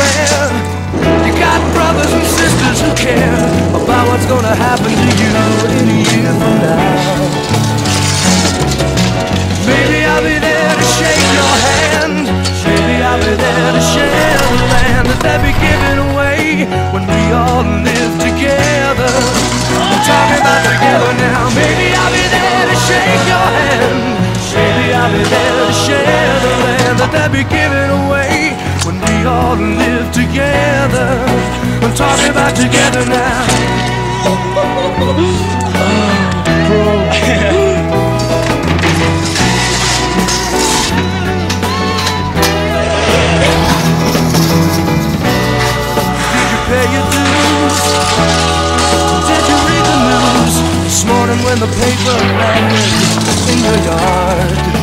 everywhere. You got brothers and sisters who care about what's gonna happen to you in a year from now. Maybe I'll be there to shake your hand. Maybe I'll be there to share the land that they'll be giving away when we all live together. I'm talking about together now. Maybe I'll be there to shake your hand. Maybe I'll be there to share the land that they'll be giving away when we all live together. I'm talking about together now. Did you pay your dues? Did you read the news this morning when the paper landed in your yard?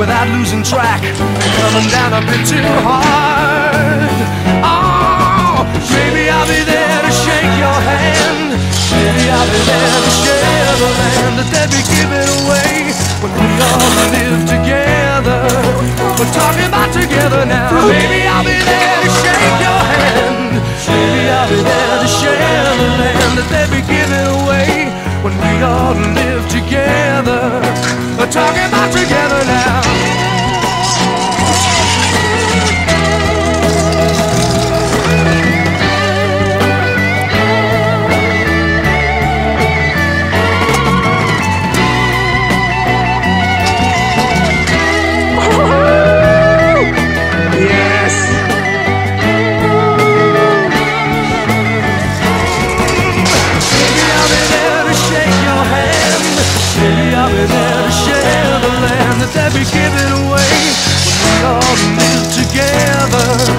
Without losing track, coming down a bit too hard. Oh, maybe I'll be there to shake your hand. Maybe I'll be there to share the land that they'll be giving away when we all live together. We're talking about together now. Maybe I'll be there to shake your hand. Maybe I'll be there to share the land that they'll be giving away when we all live together. We're talking about together now. Be giving away when we all live together.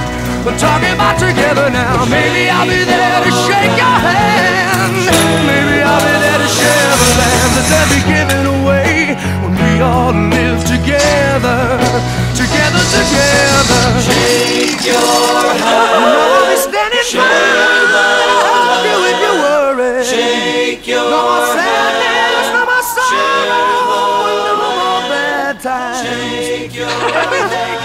We're talking about together now. Maybe I'll be there to shake your hand. Maybe I'll be there to share the land that they'll be giving away when we all live together. Together, together. Shake your hand. I know I'll be standing by to help you if you're worried. Shake your hand. No more sadness, no more sorrow. Shake your hand.